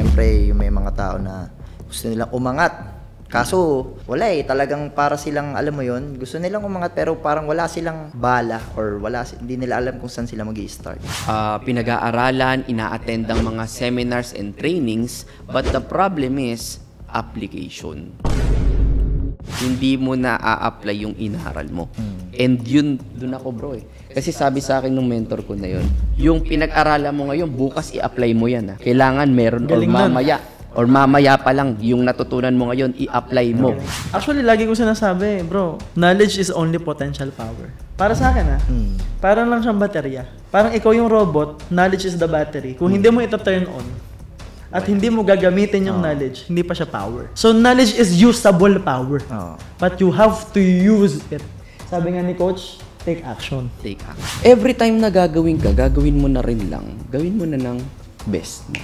Siyempre, yung may mga tao na gusto nilang umangat. Kaso, wala eh. Talagang para silang, alam mo yun, gusto nilang umangat pero parang wala silang bala or wala, hindi nila alam kung saan sila mag-i-start. Pinag-aaralan, ina-attend ang mga seminars and trainings, but the problem is application. Hindi mo na-a-apply yung inaral mo. And yun, dun ako bro eh. Kasi sabi sa akin ng mentor ko na yun, yung pinag-aralan mo ngayon, bukas i-apply mo yan. Kailangan meron or mamaya. Or mamaya pa lang, yung natutunan mo ngayon, i-apply mo. Actually, lagi ko sinasabi, bro, knowledge is only potential power. Para sa akin, parang lang siyang baterya. Parang ikaw yung robot, knowledge is the battery. Kung hindi mo ito turn on, at hindi mo gagamitin yung knowledge, hindi pa siya power. So, knowledge is usable power. But you have to use it. Sabi nga ni Coach, take action. Take action. Every time na gagawin ka, gagawin mo na rin lang. Gawin mo na ng best mo.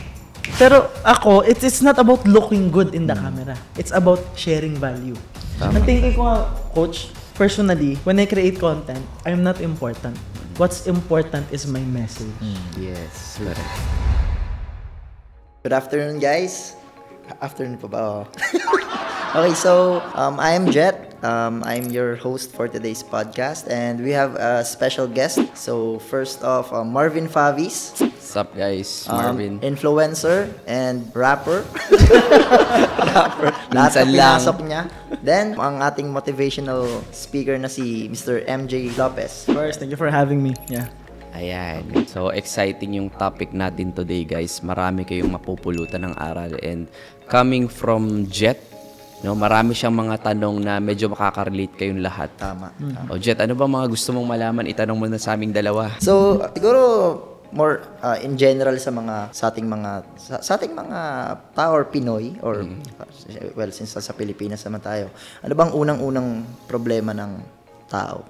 Pero ako, it's not about looking good in the camera. It's about sharing value. Ang thinking ko nga, Coach, personally, when I create content, I'm not important. What's important is my message. Yes. Good afternoon, guys. Afternoon pa ba? Okay, so I'm Jet. I'm your host for today's podcast. And we have a special guest. So first off, Marvin Favis. What's up, guys? Marvin. Influencer and rapper. Lahat ang pinasok niya. Then, ang ating motivational speaker na si Mr. MJ Lopez. First, thank you for having me. Yeah. Ayan. So, exciting yung topic natin today, guys. Marami kayong mapupulutan ng aral. And coming from Jet, no, marami siyang mga tanong na medyo makaka-relate kayong lahat. Tama. O, Jet, ano ba mga gusto mong malaman? Itanong mo na sa aming dalawa. So, siguro more in general sa ating mga tao or Pinoy or well, since sa Pilipinas naman tayo, ano bang unang-unang problema ng tao?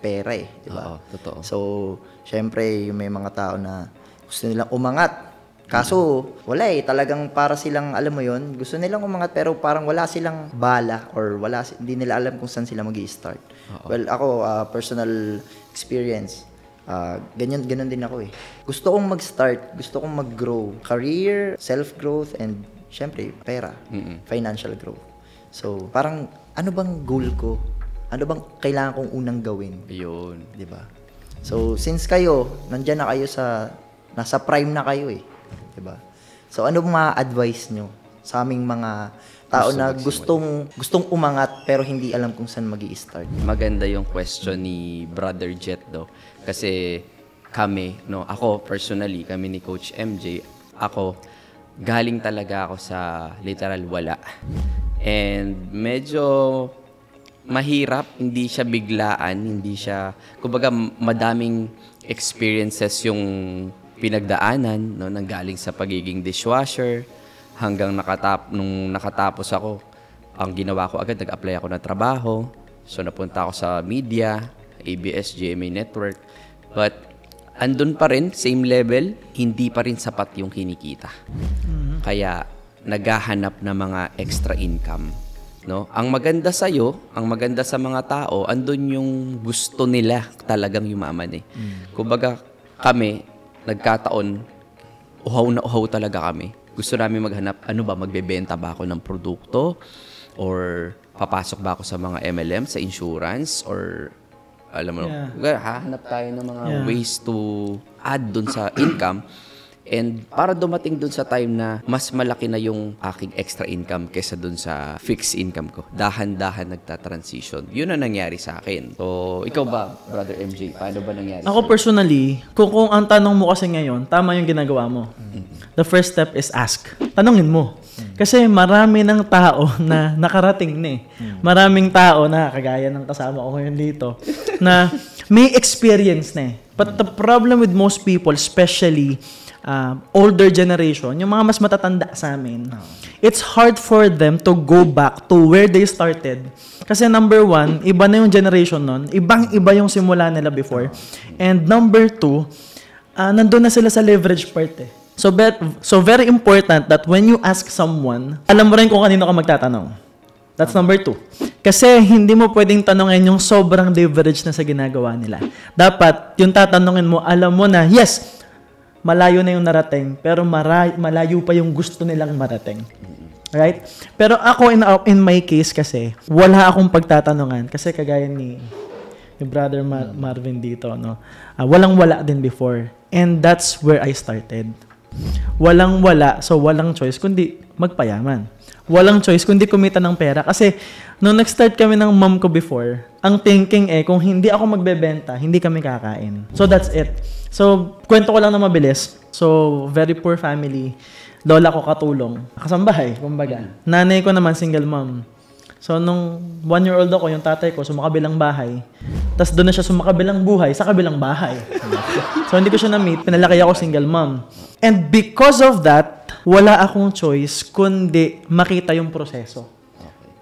Pera eh, di ba? Oo, totoo. So syempre yung may mga tao na gusto nilang umangat. Kaso wala eh, talagang para silang, alam mo yun, gusto nilang umangat pero parang wala silang bala or wala, hindi nila alam kung saan sila mag-i-start. Well, ako personal experience, ganyan din ako eh. Gusto kong mag-start, gusto kong mag-grow. Career, self-growth, and syempre, pera. Financial growth. So, parang, ano bang goal ko? Ano bang kailangan kong unang gawin? Yun. Diba? So, since kayo, nandyan na kayo sa, nasa prime na kayo eh. Diba? So, ano ma-advise nyo sa aming mga tao na gustong umangat pero hindi alam kung saan mag-i-start? Maganda yung question ni Brother Jet do. Kasi kami, no, ako personally, kami ni Coach MJ, ako galing talaga ako sa literal wala. And medyo mahirap, hindi siya biglaan, hindi siya, kumbaga madaming experiences yung pinagdaanan, no, nanggaling sa pagiging dishwasher. Hanggang nakatapos ako, ang ginawa ko agad, nag-apply ako ng trabaho. So, napunta ako sa media, ABS, GMA network. But, andun pa rin, same level, hindi pa rin sapat yung kinikita. Kaya, naghahanap ng mga extra income. No? Ang maganda sa'yo, ang maganda sa mga tao, andun yung gusto nila talagang yumaman eh. Kumbaga, kami, nagkataon, uhaw na uhaw talaga kami. Gusto namin maghanap, ano ba, magbebenta ba ako ng produkto? Or papasok ba ako sa mga MLM, sa insurance? Or, alam mo, hahanap tayo ng mga ways to add dun sa income. And para dumating dun sa time na mas malaki na yung aking extra income kesa dun sa fixed income ko. Dahan-dahan nagtatransition. Yun ang nangyari sa akin. So, ikaw ba, Brother MJ? Paano ba nangyari? Ako personally, kung ang tanong mo kasi ngayon, tama yung ginagawa mo. The first step is ask. Tanungin mo. Kasi marami ng tao na nakarating na eh. Maraming tao na, kagaya ng kasama ko ngayon dito, na may experience na eh. But the problem with most people, especially older generation, yung mga mas matatanda sa amin, it's hard for them to go back to where they started. Kasi number one, iba na yung generation nun. Ibang-iba yung simula nila before. And number two, nandun na sila sa leverage part eh. So very important that when you ask someone, alam mo rin kung kanino ka magtatanong. That's number two. Kasi hindi mo pwedeng tanongin yung sobrang leverage na sa ginagawa nila. Dapat, yung tatanungin mo, alam mo na, yes, malayo na yung narating, pero malayo pa yung gusto nilang marating. Right? Pero ako, in my case kasi, wala akong pagtatanungan. Kasi kagaya ni Brother Marvin dito, no? Walang-wala din before. And that's where I started. Walang-wala. So, walang choice kundi magpayaman. Walang choice kundi kumita ng pera. Kasi, nung nag-start kami ng mom ko before, ang thinking kung hindi ako magbebenta, hindi kami kakain. So, that's it. So, kwento ko lang na mabilis. So, very poor family. Lola ko katulong. Kasambahay, kumbaga. Nanay ko naman, single mom. So, nung 1-year-old ako, yung tatay ko, sumakabilang bahay. Tapos doon na siya sumakabilang buhay sa kabilang bahay. So, hindi ko siya na-meet. Pinalaki ako single mom. And because of that, wala akong choice kundi makita yung proseso.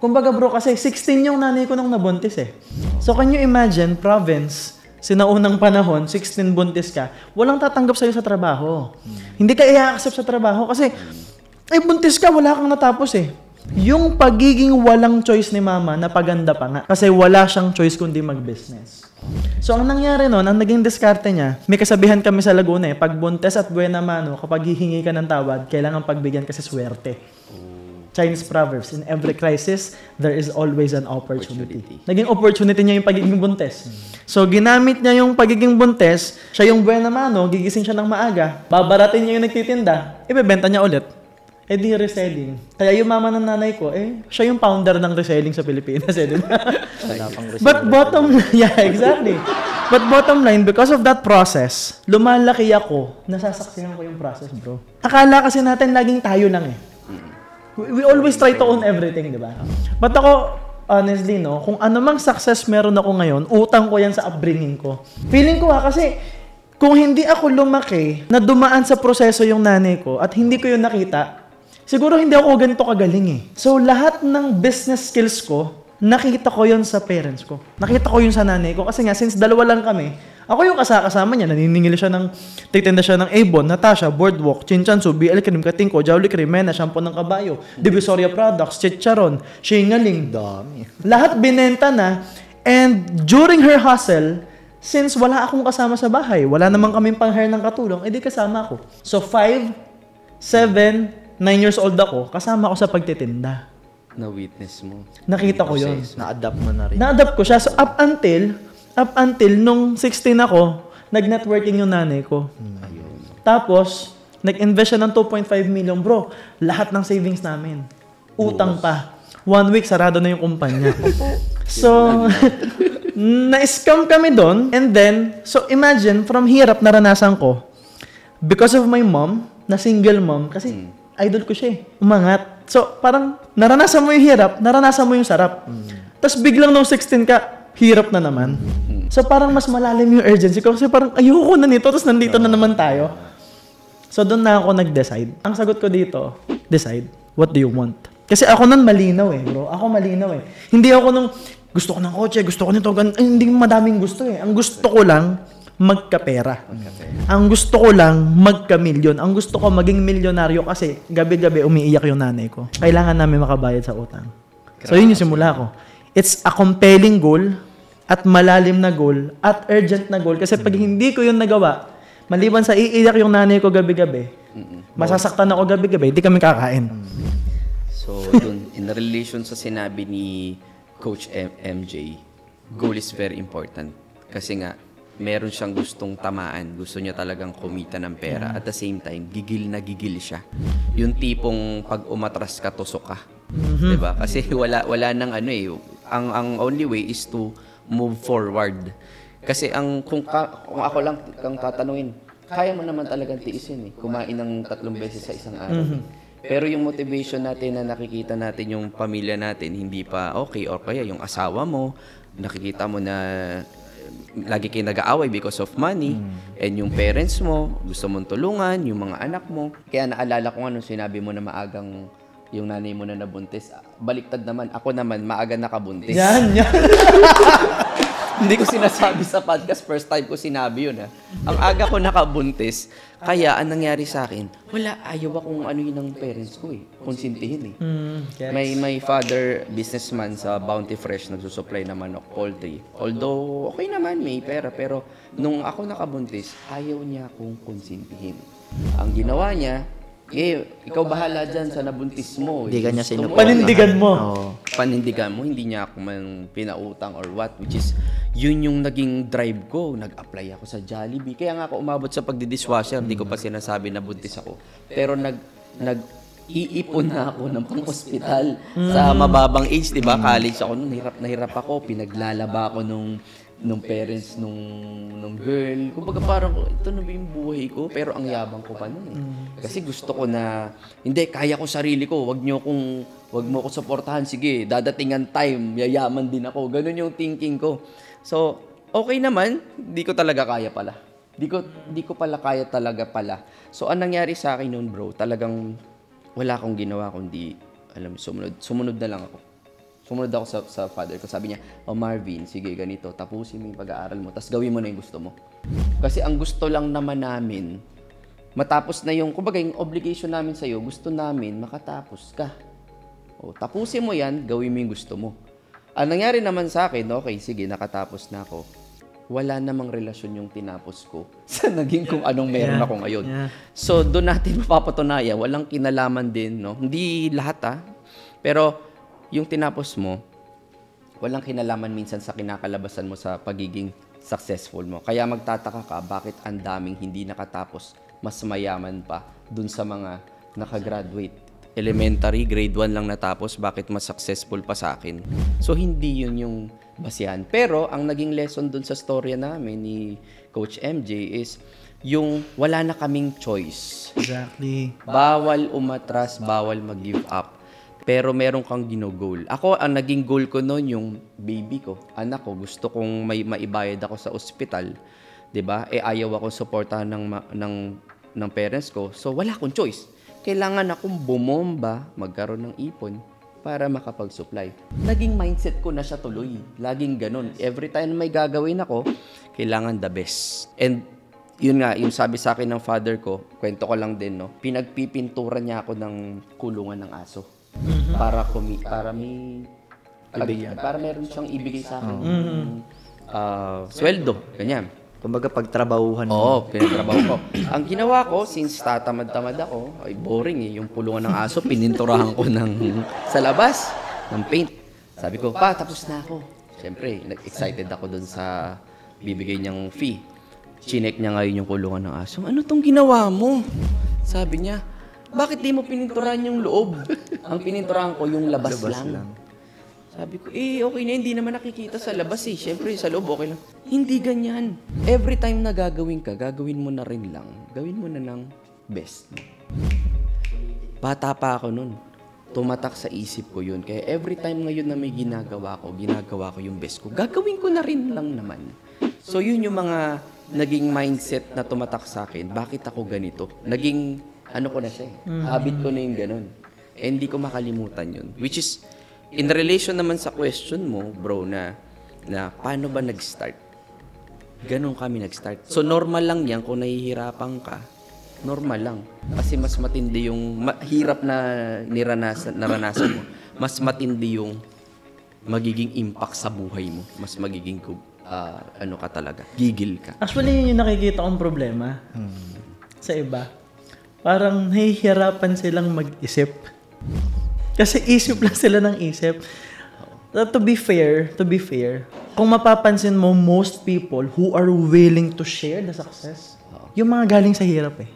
Kumbaga bro, kasi 16 yung nanay ko nung nabuntis eh. So, can you imagine, province, sinaunang panahon, 16 buntis ka, walang tatanggap sa'yo sa trabaho. Hindi ka i-accept sa trabaho kasi, buntis ka, wala kang natapos eh. Yung pagiging walang choice ni mama, napaganda pa nga. Kasi wala siyang choice kundi mag-business. So, ang nangyari nun, ang naging diskarte niya, may kasabihan kami sa Laguna eh, pag buntes at buena mano, kapag hihingi ka ng tawad, kailangan pagbigyan kasi swerte. Chinese proverbs, in every crisis, there is always an opportunity. Naging opportunity niya yung pagiging buntes. So, ginamit niya yung pagiging buntes, siya yung buena mano, gigising siya ng maaga, babaratin niya yung nagtitinda, ibebenta niya ulit. Eh di reselling. Kaya yung mama ng nanay ko, siya yung founder ng reselling sa Pilipinas. But bottom line, yeah, exactly. But bottom line, because of that process, lumalaki ako, nasasaksihan ko yung process, bro. Akala kasi natin laging tayo lang eh. We always try to own everything, di ba? But ako, honestly, no, kung anumang success meron ako ngayon, utang ko yan sa upbringing ko. Feeling ko kasi, kung hindi ako lumaki, na dumaan sa proseso yung nanay ko, at hindi ko yun nakita, siguro hindi ako ganito kagaling eh. So, lahat ng business skills ko, nakita ko yun sa parents ko. Nakita ko yun sa nanay ko. Kasi nga, since dalawa lang kami, ako yung kasama niya. Naniningil siya ng, titinda siya ng Avon, Natasha, Boardwalk, Chinchansu, BL Cream, Katingko, Jollibee Cream, Mena, Shampoo ng Kabayo, Divisoria Products, Chicharon, Shingaling. Dami. Lahat binenta na. And during her hustle, since wala akong kasama sa bahay, wala naman kaming pang-hire ng katulong, edi kasama ako. So, 5, 7, 9 years old ako, kasama ko sa pagtitinda. Na-witness mo. Nakita ko yun. Na-adapt mo na rin. Na-adapt ko siya. So, up until nung 16 ako, nag-networking yung nanay ko. Ayun. Tapos, nag-invest siya ng 2.5 million, bro. Lahat ng savings namin. Utang pa. 1 week, sarado na yung kumpanya. So, na-scam kami doon. And then, so imagine, from hirap naranasan ko, because of my mom, na single mom, kasi idol ko siya eh. Umangat. So, parang naranasan mo yung hirap, naranasan mo yung sarap. Tapos biglang nung 16 ka, hirap na naman. So, parang mas malalim yung urgency ko kasi parang ayoko na nito, tapos nandito na naman tayo. So, doon na ako nag-decide. Ang sagot ko dito, decide. What do you want? Kasi ako nun malinaw eh, bro. Ako malinaw eh. Hindi ako nung gusto ko ng kotse, gusto ko nito, hindi madaming gusto eh. Ang gusto ko lang, magkapera. Ang gusto ko lang, magka-milyon. Ang gusto ko, maging milyonaryo kasi gabi-gabi umiiyak yung nanay ko. Kailangan namin makabayad sa utang. So, yun yung simula ko. It's a compelling goal at malalim na goal at urgent na goal kasi pag hindi ko yun nagawa, maliban sa iiyak yung nanay ko gabi-gabi, masasaktan ako gabi-gabi, hindi kami kakain. So, dun, in relation sa sinabi ni Coach MJ, goal is very important kasi nga, meron siyang gustong tamaan. Gusto niya talagang kumita ng pera. At the same time, gigil na gigil siya. Yung tipong pag umatras ka, tusok ka. Diba? Kasi wala nang ano eh. Ang only way is to move forward. Kasi kung ako lang kang tatanungin, kaya mo naman talagang tiisin eh. Kumain ng 3 beses sa isang araw. Pero yung motivation natin na nakikita natin yung pamilya natin, hindi pa okay. Or kaya yung asawa mo, nakikita mo na lagi kayo nag-aaway because of money and yung parents mo, gusto mong tulungan, yung mga anak mo. Kaya naalala ko nga nung sinabi mo na maagang yung nanay mo na nabuntis. Baliktad naman, ako naman maaga nakabuntis. Yan! Hindi ko sinasabi sa podcast, first time ko sinabi yun ha. Ang aga ko nakabuntis, kaya ang nangyari sa akin, wala, ayaw akong ano yun ng parents ko eh. Konsintihin eh. May father businessman sa Bounty Fresh, nagsusupply na manok, poultry. Although, okay naman, may pera, pero nung ako nakabuntis, ayaw niya akong konsintihin. Ang ginawa niya, eh, ikaw bahala dyan sa nabuntis mo. Hindi kanya sinukuha. Panindigan mo. Oh. Panindigan mo, hindi niya ako man pinautang or what, which is, yun yung naging drive ko. Nag-apply ako sa Jollibee. Kaya nga ako umabot sa pagdi-dishwasher, hindi ko pa sinasabi na buntis ako. Pero nag-iipon na ako ng pang-hospital sa mababang age, di ba? College ako nun, hirap na hirap ako. Pinaglalaba ako nung parents nung girl. Kumbaga parang ito na ba yung buhay ko, pero ang yabang ko pa nun eh. Kasi gusto ko na hindi kaya ko sarili ko. Wag mo ko suportahan, sige. Dadating ang time, yayaman din ako. Ganun yung thinking ko. So, okay naman, di ko talaga kaya pala. Di ko pala kaya talaga. So, anong nangyari sa akin noon, bro? Talagang wala akong ginawa kundi alam, sumunod na lang ako. Sumunod ako sa father ko. Sabi niya, "Oh Marvin, sige ganito, tapusin mo yung pag-aaral mo, tapos gawin mo na yung gusto mo." Kasi ang gusto lang naman namin, matapos na yung, kumbaga yung obligation namin sa'yo, gusto namin makatapos ka. O, tapusin mo yan, gawin mo yung gusto mo. Ang nangyari naman sa akin, okay, sige, nakatapos na ako. Wala namang relasyon yung tinapos ko sa naging kung anong meron ako ngayon. So, doon natin mapapatunayan, walang kinalaman din, no? Hindi lahat, ah. Pero, yung tinapos mo, walang kinalaman minsan sa kinakalabasan mo sa pagiging successful mo. Kaya magtataka ka, bakit ang daming hindi nakatapos, mas mayaman pa dun sa mga nakagraduate. Elementary, grade 1 lang natapos, bakit mas successful pa sa akin? So, hindi yun yung basihan. Pero, ang naging lesson dun sa storya namin ni Coach MJ is, yung wala na kaming choice. Exactly. Bawal umatras, bawal mag-give up. Pero meron kang ginogol. Ako, ang naging goal ko noon, yung baby ko, anak ko, gusto kong may maibayad ako sa ospital. Diba? Eh, ayaw akong suportahan ng parents ko. So, wala akong choice. Kailangan akong bumomba, magkaroon ng ipon para makapag-supply. Naging mindset ko na siya tuloy. Laging ganun. Every time may gagawin ako, kailangan the best. And, yun nga, yung sabi sa akin ng father ko, kwento ko lang din, no? Pinagpipintura niya ako ng kulungan ng aso. Para meron siyang ibigay sa akin sweldo, ganyan. Kumbaga pagtrabahuhan mo. Oo, pinagtrabaho ko. Ang ginawa ko, since tatamad-tamad ako, ay boring eh, yung pulungan ng aso, pininturahan ko sa labas, ng paint. Sabi ko, "Pa, tapos na ako." Siyempre, excited ako dun sa bibigay niyang fee. Chinek niya ngayon yung pulungan ng aso. "Ano tong ginawa mo?" Sabi niya, "Bakit di mo pininturahan yung loob?" Ang pininturahan ko yung labas lang. Sabi ko, okay na, hindi naman nakikita sa labas eh. Siyempre, sa loob, okay lang. Hindi ganyan. Every time na gagawin ka, gagawin mo na rin lang. Gawin mo na ng best. Bata pa ako nun. Tumatak sa isip ko yun. Kaya every time ngayon na may ginagawa ko yung best ko. Gagawin ko na rin lang naman. So, yun yung mga naging mindset na tumatak sa akin. Bakit ako ganito? Naging... ano ko na siya eh. Habit ko na yung ganun. Eh, hindi ko makalimutan yun. Which is, in relation naman sa question mo, bro, na paano ba nag-start? Ganun kami nag-start. So, normal lang yan kung nahihirapan ka. Normal lang. Kasi mas matindi yung hirap na naranasan mo. Mas matindi yung magiging impact sa buhay mo. Mas magiging ano ka talaga. Gigil ka. Actually, yun yung nakikita kong problema sa iba. Parang nahihirapan silang mag-isip. Kasi isip lang sila ng isip. To be fair, kung mapapansin mo, most people who are willing to share the success, yung mga galing sa hirap eh.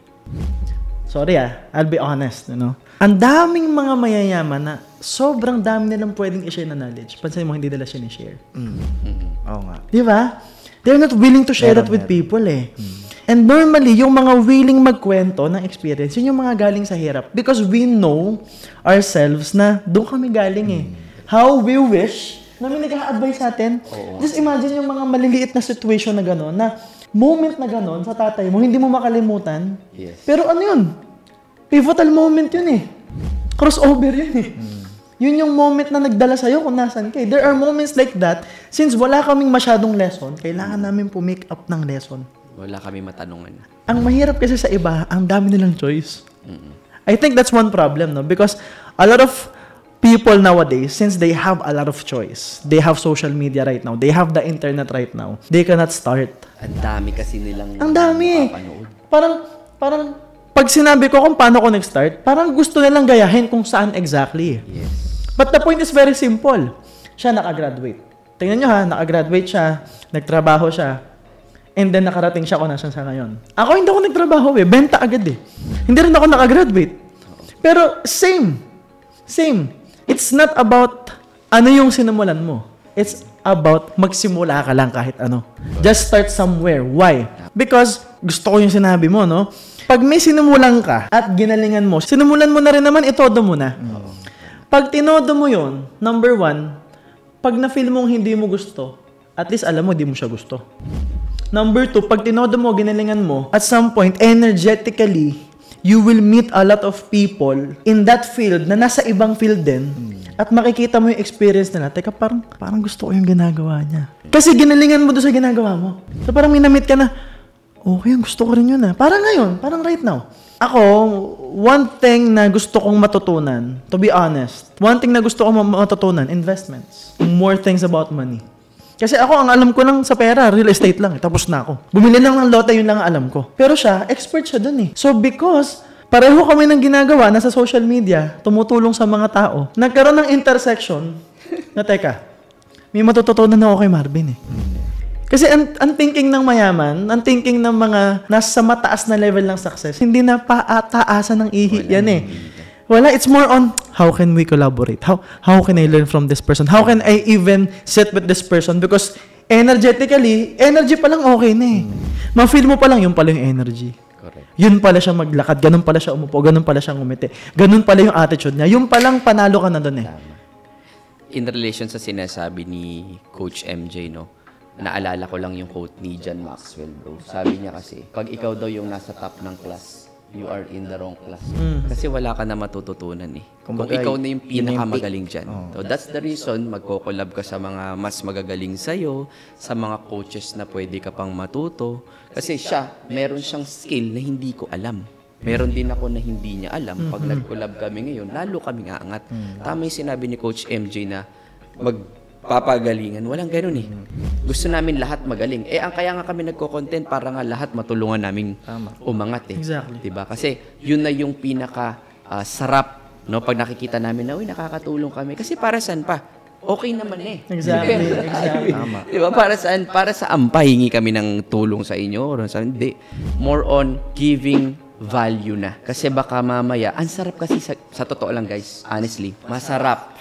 Sorry I'll be honest, you know. Ang daming mga mayayaman na sobrang dami nilang pwedeng i-share na knowledge. Pansin mo, hindi nila sinishare. Oo nga. Di ba? They're not willing to share that with people eh. And normally, yung mga willing magkwento ng experience, yun yung mga galing sa hirap. Because we know ourselves na doon kami galing eh. How we wish na may nag-a-advise sa atin. Just imagine yung mga maliliit na situation na gano'n, na moment na gano'n sa tatay mo, hindi mo makalimutan. Yes. Pero ano yun? Pivotal moment yun eh. Crossover yun eh. Yun yung moment na nagdala sa'yo kung nasan ka. There are moments like that. Since wala kaming masyadong lesson, kailangan namin pumake up ng lesson. Wala kami matanungan. Ang mahirap kasi sa iba, ang dami nilang choice. I think that's one problem, no? Because a lot of people nowadays, since they have a lot of choice, they have social media right now, they have the internet right now, they cannot start. Ang dami kasi nilang mapapanood. Parang pag sinabi ko kung paano ko nag-start, parang gusto nilang gayahin kung saan exactly. Yes. But the point is very simple. Siya nakagraduate. Tingnan nyo ha, nakagraduate siya, nagtrabaho siya, and then nakarating siya kung nasan siya ngayon. Ako hindi ako nagtrabaho eh, benta agad eh. Hindi rin ako nakagraduate. Pero same. It's not about ano yung sinimulan mo. It's about magsimula ka lang kahit ano. Just start somewhere. Why? Because gusto ko yung sinabi mo, no? Pag may sinimulan ka at ginalingan mo, sinimulan mo na rin naman, itodo mo na. Pag tinodo mo yun, number one, pag na-feel mong hindi mo gusto, at least alam mo hindi mo siya gusto. Number two, pag tinodo mo, ginalingan mo, at some point, energetically, you will meet a lot of people in that field na nasa ibang field din. At makikita mo yung experience nila. Teka, parang gusto ko yung ginagawa niya. Kasi ginalingan mo doon sa ginagawa mo. So parang minamit ka na, okay, gusto ko rin yun ah. Parang ngayon, parang right now. Ako, one thing na gusto kong matutunan, to be honest, investments. More things about money. Kasi ako, ang alam ko lang sa pera, real estate lang. Tapos na ako. Bumili lang ng lote, yun lang ang alam ko. Pero siya, expert siya dun eh. So because, pareho kami ng ginagawa, nasa social media, tumutulong sa mga tao, nagkaroon ng intersection na teka, may matututunan ako kay Marvin eh. Kasi ang thinking ng mayaman, ang thinking ng mga nasa mataas na level ng success, hindi na paataasan ng ihi yan eh. Wala, it's more on how can we collaborate? How can I learn from this person? How can I even sit with this person? Because energetically, energy pa lang okay na eh. Ma-feel mo pa lang yung pala yung energy. Correct. Yun pala siya maglakad, ganun pala siya umupo, ganun pala siya ngumiti. Ganun pala yung attitude niya. Yung palang panalo ka na doon eh. In relation sa sinasabi ni Coach MJ, no? Naalala ko lang yung quote ni John Maxwell, bro. Sabi niya kasi, pag ikaw daw yung nasa top ng class, you are in the wrong class. Kasi wala ka na matututunan eh. Kung ikaw na yung pinakamagaling dyan. So that's the reason magko-collab ka sa mga mas magagaling sa'yo, sa mga coaches na pwede ka pang matuto. Kasi siya, meron siyang skill na hindi ko alam. Meron din ako na hindi niya alam. Pag nag-collab kami ngayon, lalo kaming aangat. Tama yung sinabi ni Coach MJ na magpapagalingan. Walang ganun eh. Gusto namin lahat magaling. Ang kaya nga kami nagko-content para nga lahat matulungan naming umangat eh. Exactly. Diba? Kasi yun na yung pinaka sarap, no? Pag nakikita namin na, uy, nakakatulong kami. Kasi para saan pa? Okay naman eh. Exactly. Exactly. Tama. Diba? Para saan? Para saan pa hingi kami ng tulong sa inyo? Hindi. More on giving value na. Kasi baka mamaya, ang sarap kasi sa totoo lang guys. Honestly, masarap.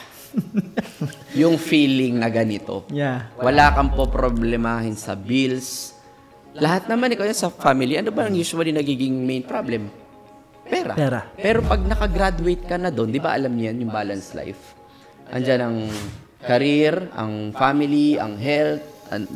Yung feeling na ganito. Yeah. Wala kang poproblemahin sa bills. Lahat naman ikaw yan sa family. Ano ba ang usually nagiging main problem? Pera. Pero pag nakagraduate ka na doon, di ba alam niyan yung balanced life? Andiyan ang career, ang family, ang health.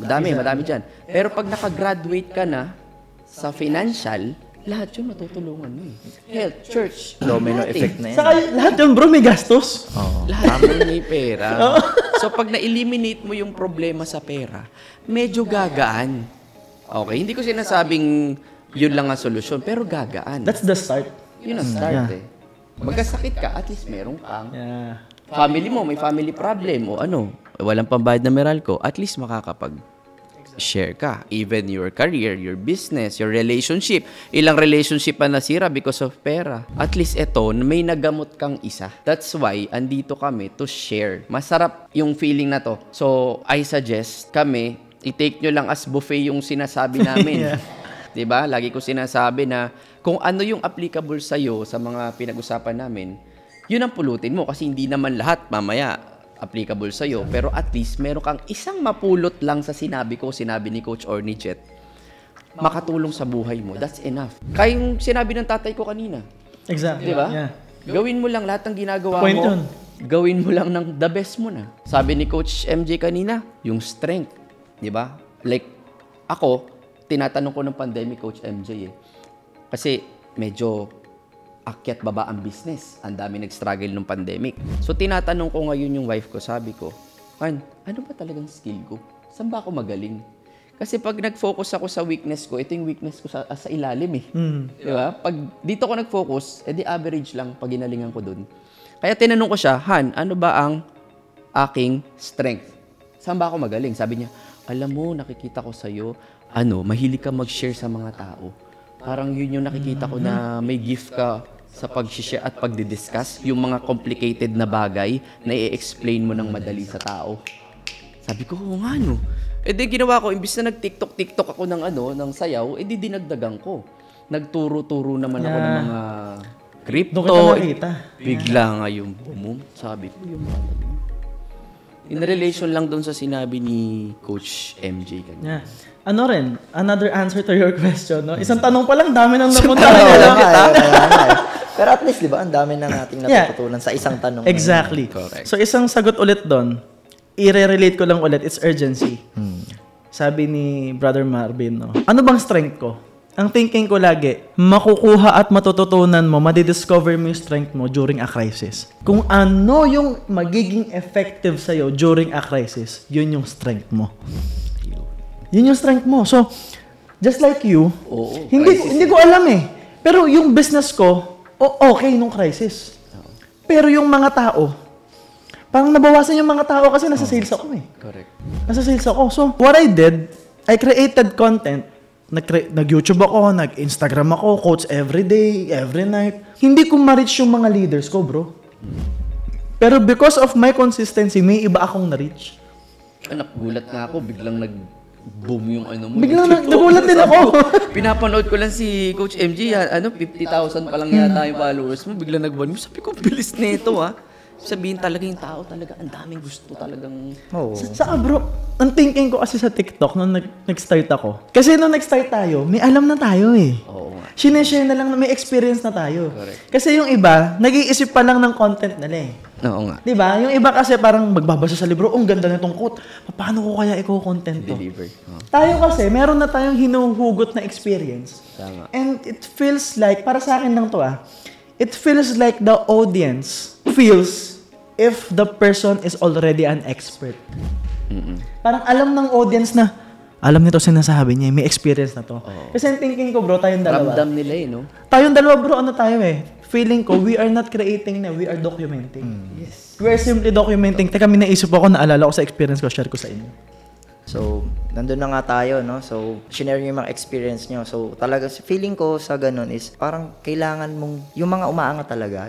Madami dyan. Pero pag nakagraduate ka na sa financial, lahat yun matutulungan mo eh. Health, church, domino effect na yan. Saka lahat yun bro, may gastos. Lahat yun may pera. So pag na-eliminate mo yung problema sa pera, medyo gagaan. Okay, hindi ko sinasabing yun lang ang solusyon, pero gagaan. That's the start. Yun ang start eh. Magkasakit ka, at least meron kang family mo, may family problem o ano, walang pambayad na Meralco, at least makakapag-share ka. Even your career, your business, your relationship. Ilang relationship pa nasira because of pera. At least eto, may nagamot kang isa. That's why, andito kami to share. Masarap yung feeling na to. So, I suggest kami, i-take nyo lang as buffet yung sinasabi namin. Diba? Lagi ko sinasabi na kung ano yung applicable sa'yo sa mga pinag-usapan namin, yun ang pulutin mo kasi hindi naman lahat mamaya applicable sa'yo, pero at least meron kang isang mapulot lang sa sinabi ko, sinabi ni Coach or ni Jet, makatulong sa buhay mo. That's enough. Kaya yung sinabi ng tatay ko kanina. Exactly. Diba? Yeah. Gawin mo lang lahat ng ginagawa mo. On. Gawin mo lang ng the best mo na. Sabi ni Coach MJ kanina, yung strength. Diba? Like, ako, tinatanong ko ng pandemic, Coach MJ eh. Kasi medyo akyat baba ang business. Ang dami nag-struggle nung pandemic. So, tinatanong ko ngayon yung wife ko. Sabi ko, ano ba talagang skill ko? Saan ba ako magaling? Kasi pag nag-focus ako sa weakness ko, ito yung weakness ko sa ilalim eh. Diba? Pag dito ko nag-focus, edi average lang pag ginalingan ko dun. Kaya tinanong ko siya, ano ba ang aking strength? Saan ba ako magaling? Sabi niya, alam mo, nakikita ko sa'yo, mahilig ka mag-share sa mga tao. Parang yun yung nakikita ko na may gift ka sa pag-share at pag-discuss yung mga complicated na bagay na i-explain mo ng madali sa tao. Sabi ko, oo nga no. E di ginawa ko, imbis na nag-tiktok-tiktok ako ng ano, ng sayaw, e di dinagdagan ko. Nagturo-turo naman ako ng mga crypto. Bigla nga yung boom. Sabi ko, yung mga in relation lang doon sa sinabi ni Coach MJ kanina. Yeah. Ano rin, another answer to your question, no? Isang tanong pa lang, dami nang napunta. Pero at least, di ba, ang dami nang ating natutunan sa isang tanong. Exactly. Correct. So, isang sagot ulit doon, i-relate ko lang ulit, it's urgency. Sabi ni Brother Marvin, no? Ano bang strength ko? Ang thinking ko lagi, makukuha at matututunan mo, madidiscover mo yung strength mo during a crisis. Kung ano yung magiging effective sa'yo during a crisis, yun yung strength mo. Yun yung strength mo. So, just like you, hindi ko alam eh. Pero yung business ko, okay nung crisis. Pero yung mga tao, parang nabawasan yung mga tao kasi nasa sales ako eh. Correct. Nasa sales ako. So, what I did, I created content. Nag-YouTube ako, nag-Instagram ako, quotes every day, every night. Hindi ko ma-reach yung mga leaders ko, bro. Pero because of my consistency, may iba akong na-reach. Anak, gulat na ako. Biglang nag-boom yung ano mo. Biglang nagulat din ako. Pinapanood ko lang si Coach MJ, ano, 50,000 pa lang yata yung followers mo. Biglang nag-boom. Sabi ko, bilis na ito, ha. Sabihin talaga yung tao talaga, ang daming gusto talagang... Oh. Saka bro, ang thinking ko kasi sa TikTok nung nag-start ako. Kasi nung nag-start tayo, may alam na tayo eh. Oo. Sineshare na lang na may experience na tayo. Correct. Kasi yung iba, nag-iisip pa lang ng content nila eh. Oo nga. Diba? Yung iba kasi parang magbabasa sa libro, ang ganda na itong quote. Paano ko kaya i-content to? Deliver. Oh. Tayo kasi, meron na tayong hinuhugot na experience. Tama. And it feels like, para sa akin lang to ah, it feels like the audience feels if the person is already an expert. Parang alam ng audience na, alam nito sinasabi niya, may experience na to. Oh. Kasi ang thinking ko bro, tayong dalawa. Ramdam nila eh, no? Tayong dalawa bro, ano tayo eh? Feeling ko, we are not creating na, we are documenting. Yes. We are simply documenting. Teka, may naisip ako, naalala ko sa experience ko, share ko sa inyo. So, nandun na nga tayo, no? So, share nyo yung mga experience nyo. So, talaga, feeling ko sa ganun is, parang kailangan mong, yung mga umaangat talaga,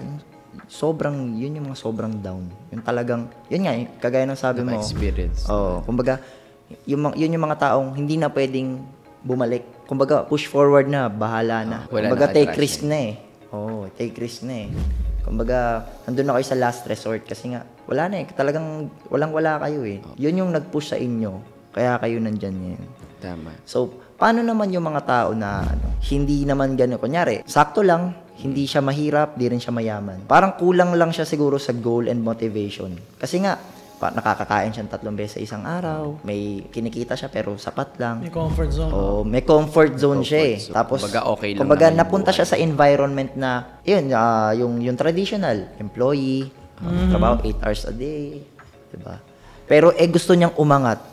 sobrang, yun yung mga sobrang down. Yung talagang, yun nga, kagaya ng sabi mo. Experience. Oo, kumbaga, yun yung mga taong hindi na pwedeng bumalik. Kumbaga, push forward na, bahala na. Kumbaga, take risk na eh. Oo, take risk na eh. Kumbaga, nandun na kayo sa last resort kasi nga, wala na eh. Talagang, walang-wala kayo eh. Yun yung nag-push sa inyo. Kaya kayo nandyan ngayon. Tama. So, paano naman yung mga tao na ano, hindi naman gano'n? Kunyari, sakto lang, hindi siya mahirap, di rin siya mayaman. Parang kulang lang siya siguro sa goal and motivation. Kasi nga, nakakakain siya 3 beses sa isang araw. May kinikita siya pero sapat lang. May comfort zone. Oh, may comfort zone siya eh. Tapos, kumbaga, okay lang kumbaga napunta siya sa environment na, yun, yung traditional, employee, trabaho 8 hours a day, diba? Pero eh, gusto niyang umangat.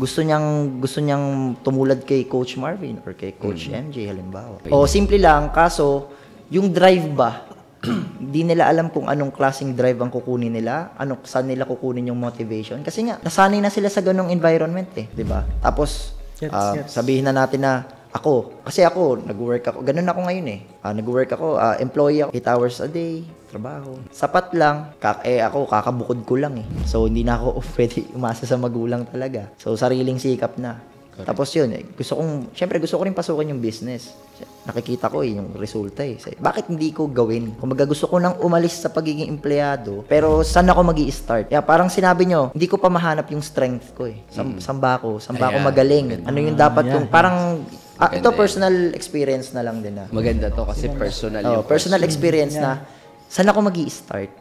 Gusto niyang tumulad kay Coach Marvin or kay Coach MJ halimbawa. O simple lang, kaso yung drive ba, hindi nila alam kung anong klaseng drive ang kukunin nila, saan nila kukunin yung motivation. Kasi nga, nasanay na sila sa ganong environment eh, di ba? Tapos, sabihin na natin na kasi ako, nag-work ako, ganun ako ngayon eh. Nag-work ako, employee ako, 8 hours a day, trabaho. Sapat lang. Kakabukod ko lang eh. So, hindi na ako pwede umasa sa magulang talaga. So, sariling sikap na. Correct. Tapos yun, gusto ko rin pasukan yung business. Nakikita ko eh, yung resulta eh. Bakit hindi ko gawin? Kumbaga, gusto ko nang umalis sa pagiging empleyado, pero saan ako mag-i-start? Yeah, parang sinabi nyo, hindi ko pa mahanap yung strength ko eh. Saan ba ako magaling? Ano yung dapat kong, parang... ito personal experience na lang din na. Maganda to kasi personal yung personal experience na. Saan ako mag-i-start?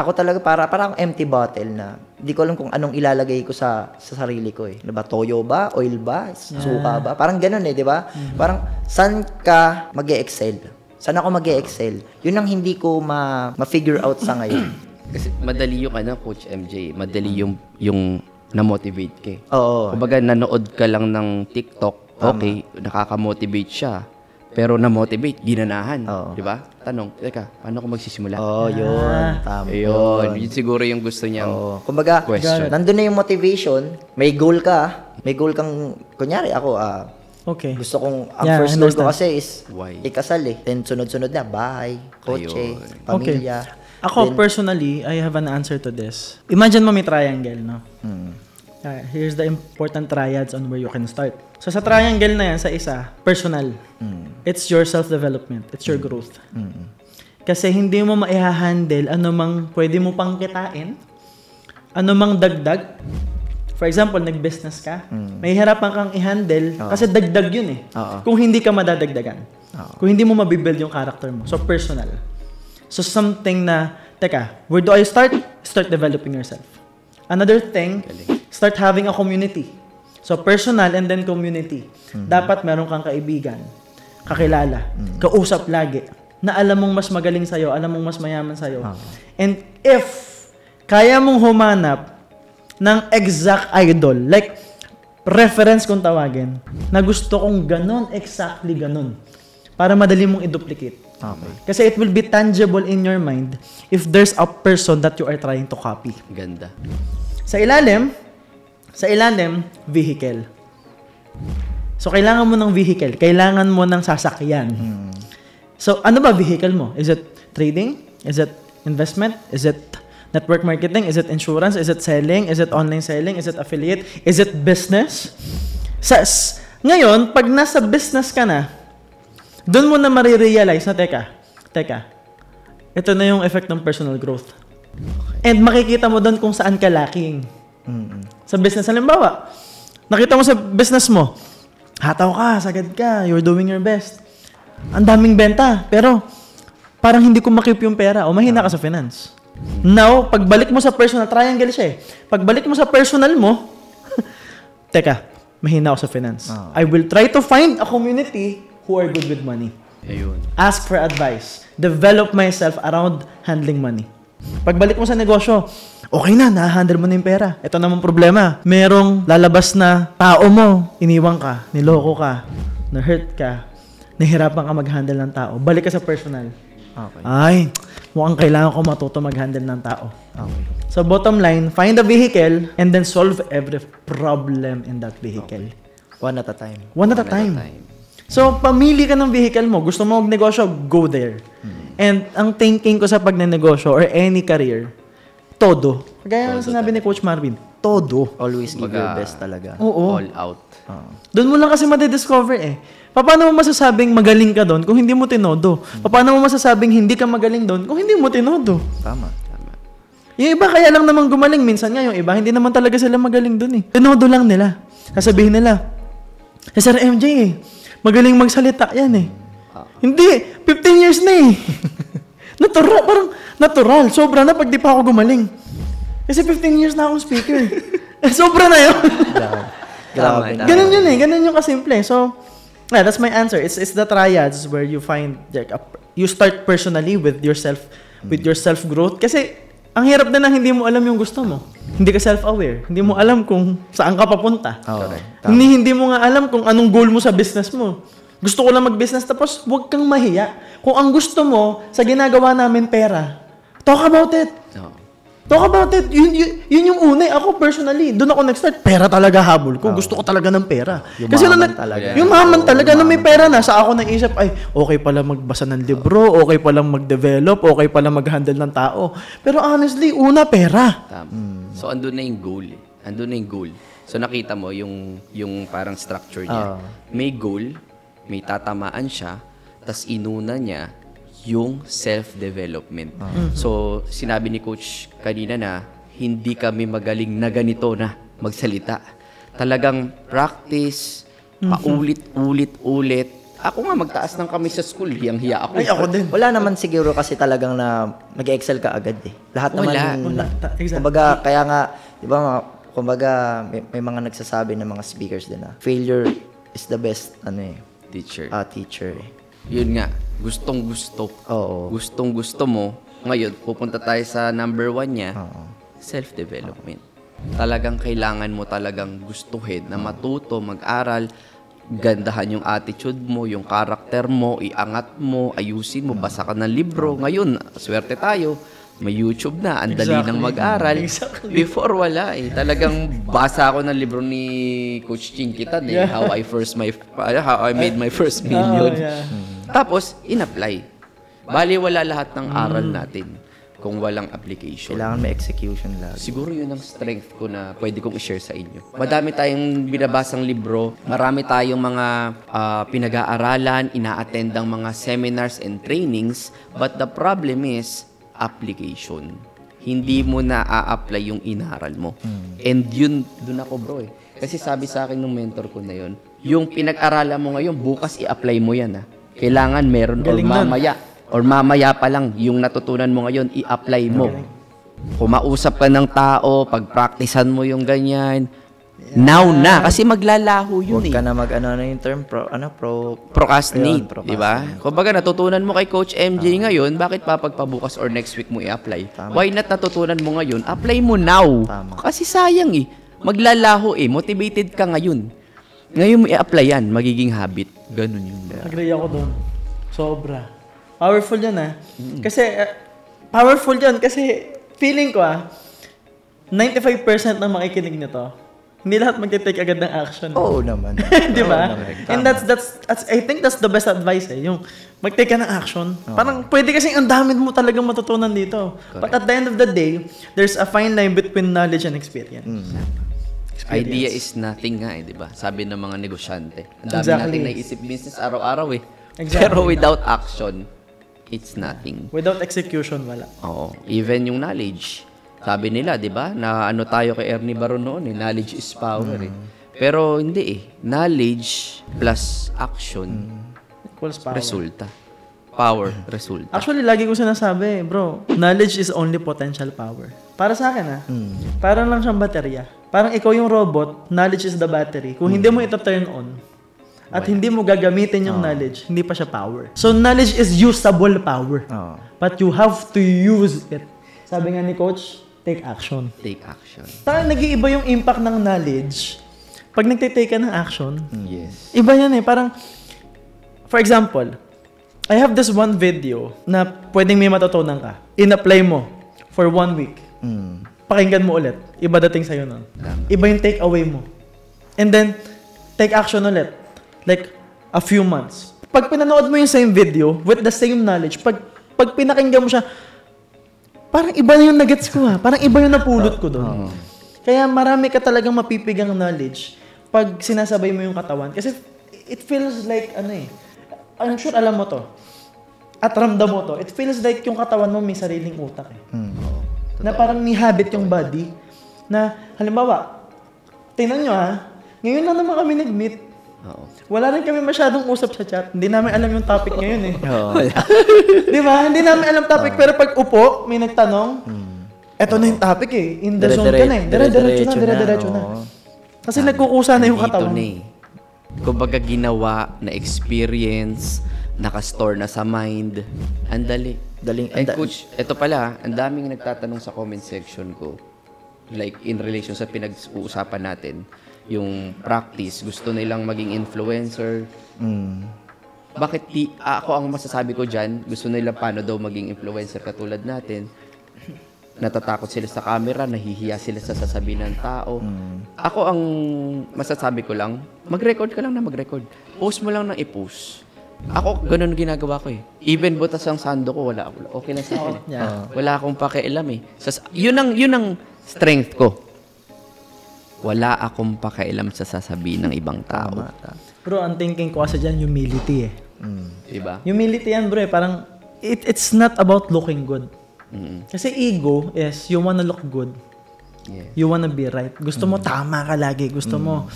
Ako talaga parang empty bottle na. Hindi ko alam kung anong ilalagay ko sa sarili ko eh. Diba, toyo ba? Oil ba? Suka ba? Parang ganun eh, di ba? Parang, saan ka mag-e-excel? Saan ako mag-e-excel? Yun ang hindi ko ma-figure out sa ngayon. Kasi madali yung Coach MJ. Madali yung na-motivate ka. Oo. Kumbaga, nanood ka lang ng TikTok. Okay, nakaka-motivate siya. Pero na-motivate, ginanahan. Oh. Di ba? Tanong, teka, paano ko magsisimula? Oo, yun. Tama. Yun siguro yung gusto niyang kumbaga, question. Nandun na yung motivation. May goal kang, kunyari ako, Okay. Gusto kong, ang first goal ko kasi is ikasal eh. Then sunod-sunod na, bahay, kotse, pamilya. Okay. Ako, then, personally, I have an answer to this. Imagine mo may triangle, no? Hmm. Here's the important triads on where you can start. So sa triangle na yan, sa isa, personal. Mm. It's your self-development. It's your growth. Mm. Kasi hindi mo maihahandle anumang pwede mo pang kitain, anumang dagdag. For example, nag-business ka, may hirapan kang i-handle kasi dagdag yun eh. Kung hindi ka madadagdagan. Kung hindi mo mabibuild yung character mo. So personal. So something na, teka, where do I start? Start developing yourself. Another thing, start having a community. So, personal and then community. Mm-hmm. Dapat meron kang kaibigan, kakilala, kausap lagi, na alam mong mas magaling sa'yo, alam mong mas mayaman sa'yo. And if kaya mong humanap ng exact idol, like reference kung tawagin, na gusto kong ganun, exactly ganun, para madali mong i-duplicate. Okay. Kasi it will be tangible in your mind if there's a person that you are trying to copy. Ganda. Sa ilalim, vehicle. So, kailangan mo ng vehicle. Kailangan mo ng sasakyan. Hmm. So, ano ba vehicle mo? Is it trading? Is it investment? Is it network marketing? Is it insurance? Is it selling? Is it online selling? Is it affiliate? Is it business? Ngayon, pag nasa business ka na, doon mo na marirealize na, teka, ito na yung effect ng personal growth. Okay. And makikita mo doon kung saan ka lacking. Mm-hmm. Sa business, halimbawa, nakita mo sa business mo, hataw ka, sagad ka, you're doing your best. Ang daming benta, pero parang hindi ko makip yung pera o mahina ka sa finance. Now, pagbalik mo sa personal, triangle siya eh. Pagbalik mo sa personal mo, teka, mahina ako sa finance. I will try to find a community who are good with money. Ayun. Ask for advice. Develop myself around handling money. Pagbalik mo sa negosyo, okay na, na-handle mo na yung pera. Ito naman problema. Merong lalabas na tao mo, iniwang ka, niloko ka, na-hurt ka, nahirapan ka mag-handle ng tao. Balik ka sa personal. Okay. Ay, mukhang kailangan ko matuto mag-handle ng tao. Okay. So bottom line, find a vehicle and then solve every problem in that vehicle. Okay. One at a time. So, pamili ka ng vehicle mo. Gusto mo magnegosyo, go there. Hmm. And ang thinking ko sa pagnenegosyo or any career, todo. Kaya yung sinabi ni Coach Marvin, todo. Always give your best talaga. Oo. All out. Doon mo lang kasi madidiscover eh. Paano mo masasabing magaling ka doon kung hindi mo tinodo? Paano mo masasabing hindi ka magaling doon kung hindi mo tinodo? Tama. Yung iba kaya lang namang gumaling. Minsan nga yung iba, hindi naman talaga sila magaling doon eh. Tinodo lang nila. Sasabihin nila, Sir MJ eh, magaling magsalita yan eh. Hindi, 15 years na eh. Natural, parang natural. Sobra na pag di pa ako gumaling. Kasi 15 years na akong speaker. Sobra na yun. Ganun yun eh. Ganun yung kasimple. So, yeah, that's my answer. It's the triads where you find, like, you start personally with yourself, with your self-growth. Kasi, ang hirap na hindi mo alam yung gusto mo. Hindi ka self-aware. Hindi mo alam kung saan ka papunta. Hindi mo nga alam kung anong goal mo sa business mo. Gusto ko lang mag-business, tapos huwag kang mahiya. Kung ang gusto mo sa ginagawa namin pera, talk about it. Talk about it. Yun yung una. Ako personally, doon ako nag-start. Pera talaga habol ko. Gusto ko talaga ng pera. Kasi Yung maman talaga na may pera na. Sa ako naisip, ay, okay pala magbasa ng libro, okay pala mag-develop, okay pala mag-handle ng tao. Pero honestly, una, pera. So, andun na yung goal. So, nakita mo yung parang structure niya. May goal, may tatamaan siya, tas inuna niya yung self-development. So, sinabi ni Coach kanina na, hindi kami magaling na ganito na magsalita. Talagang practice, paulit-ulit. Ako nga, magtaas ng kami sa school, hiyang-hiya ako. Ay, ako din. Wala naman siguro kasi talagang na mag-excel ka agad eh. Lahat naman yung... Kumbaga, kaya nga, di ba, kumbaga, may mga nagsasabi ng mga speakers din na, failure is the best, teacher. Teacher. Yun nga. Gustong-gusto. Gustong-gusto mo. Ngayon, pupunta tayo sa number 1 niya. Self-development. Talagang kailangan mo talagang gustuhin na matuto, mag-aral, gandahan yung attitude mo, yung karakter mo, iangat mo, ayusin mo, basa ka ng libro. Ngayon, swerte tayo. may YouTube na, ang dali nang mag-aral. Exactly. Before wala eh. Talagang basa ako ng libro ni Coach Chinkitan eh. Yeah. How I made my first million. Oh, yeah. Tapos in-apply. Bali wala lahat ng aral natin kung walang application. Kailangan may execution lagi. Siguro yun ang strength ko na pwede kong i-share sa inyo. Madami tayong binabasang libro, marami tayong mga pinag-aaralan, ina-attend ang mga seminars and trainings, but the problem is application. Hindi mo na a-apply yung inaral mo. And yun, dun ako bro eh. Kasi sabi sa akin ng mentor ko na yun, yung pinag-aralan mo ngayon, bukas i-apply mo yan ha. Kailangan meron o mamaya. Or mamaya pa lang, yung natutunan mo ngayon, i-apply mo. Kumausap ka ng tao, pag-practicean mo yung ganyan. Now na, kasi maglalaho yun. Huwag ka na mag-ano yung term, procrastinate, di ba? Kung baga natutunan mo kay Coach MJ ngayon, bakit pa pagpabukas or next week mo i-apply? Why not natutunan mo ngayon, apply mo now. Kasi sayang eh, maglalaho eh, motivated ka ngayon. Ngayon mo i-apply yan, magiging habit. Ganun yun. Agree ako doon. Sobra. Powerful yun ah. Kasi, powerful yun kasi feeling ko 95% ng makikinig nito, hindi lahat magte-take agad ng action. Oo naman. Di ba? And that's I think that's the best advice eh. Yung mag-take ka ng action. Oh. Parang pwede kasi ang dami mo talagang matutunan dito. Correct. But at the end of the day, there's a fine line between knowledge and experience. Idea is nothing nga eh, di ba? Sabi ng mga negosyante. Ang dami natin naisip business araw-araw eh. Exactly. Pero without action, it's nothing. Without execution, wala. Oo. Even yung knowledge. Sabi nila, di ba? Na ano tayo kay Ernie Baron noon eh. Knowledge is power eh. Pero hindi eh. Knowledge plus action equals power. Resulta. Power, resulta. Actually, lagi ko sinasabi, bro, knowledge is only potential power. Para sa akin ah. Parang lang siyang baterya. Parang ikaw yung robot, knowledge is the battery. Kung hindi mo ito turn on, at hindi mo gagamitin yung knowledge, hindi pa siya power. So, knowledge is usable power. But you have to use it. Sabi nga ni Coach, take action. Take action. Parang nag-iiba yung impact ng knowledge pag nagtitake ka ng action. Yes. Iba yan eh. Parang, for example, I have this one video na pwedeng may matutunan ka. In-apply mo for 1 week. Pakinggan mo ulit. Iba dating sa'yo nun. Iba yung take away mo. And then, take action ulit. Like, a few months. Pag pinanood mo yung same video, with the same knowledge, pag pinakinggan mo siya, parang iba na yung nuggets ko ha. Parang iba yung napulot ko doon. Kaya marami ka talagang mapipigang knowledge pag sinasabay mo yung katawan. Kasi it feels like, ano eh, I'm sure alam mo to. At ramdam mo to. It feels like yung katawan mo may sariling utak eh. Na parang ni-habit yung body. Na, halimbawa, tingnan nyo ha, ngayon lang naman kami nag-meet. Wala rin kami masyadong usap sa chat. Hindi namin alam yung topic ngayon eh. Di ba? Hindi namin alam topic. Pero pag upo, may nagtanong, eto na yung topic eh. In the zone ka na eh. Dire-diretso na. Kasi nagkukusa na yung katawan. Kumbaga ginawa, na-experience, naka-store na sa mind. Ang dali. Eh Coach, eto pala, ang daming nagtatanong sa comment section ko. Like in relation sa pinag-uusapan natin. Yung practice, gusto nilang maging influencer. Bakit ako ang masasabi ko dyan, gusto nila paano daw maging influencer katulad natin. Natatakot sila sa camera, nahihiya sila sa sasabihin ng tao. Ako ang masasabi ko lang, mag-record ka lang na mag-record. Post mo lang na i-post. Ako, ganun ginagawa ko eh. Even butas ang sando ko, wala ako. Okay lang sa akin eh. Wala akong pakialam eh. Yun ang strength ko. Wala akong pakialam sa sasabihin ng ibang tao. Bro, ang thinking ko kasi dyan, humility eh. Diba? Humility yan bro eh. Parang, it's not about looking good. Kasi ego is, you wanna look good. You wanna be right. Gusto mo tama ka lagi. Gusto mo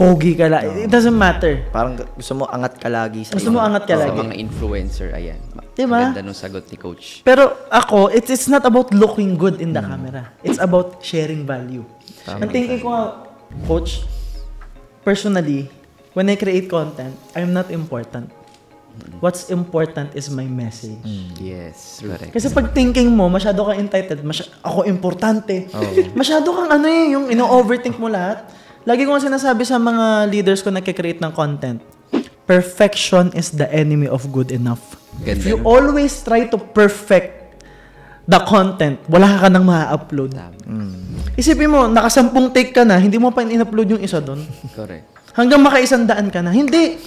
pogi ka lagi. It doesn't matter. Parang gusto mo angat ka lagi. Gusto mo angat ka lagi. Sa mga influencer, ayan. Diba? Ganda nung sagot ni Coach. Pero ako, it's not about looking good in the camera. It's about sharing value. Ang thinking ko nga, Coach, personally, when I create content, I'm not important. What's important is my message. Yes, correct. Kasi pag thinking mo, masyado kang entitled, ako importante. Masyado kang ano eh, yung ino-overthink mo lahat. Lagi ko nga sinasabi sa mga leaders ko na nagkikreate ng content, perfection is the enemy of good enough. If you always try to perfect the content, wala ka nang ma-upload. Isipin mo, nakasampung take ka na, hindi mo pa in-upload yung isa doon. Correct. Hanggang maka-100 ka na. Hindi.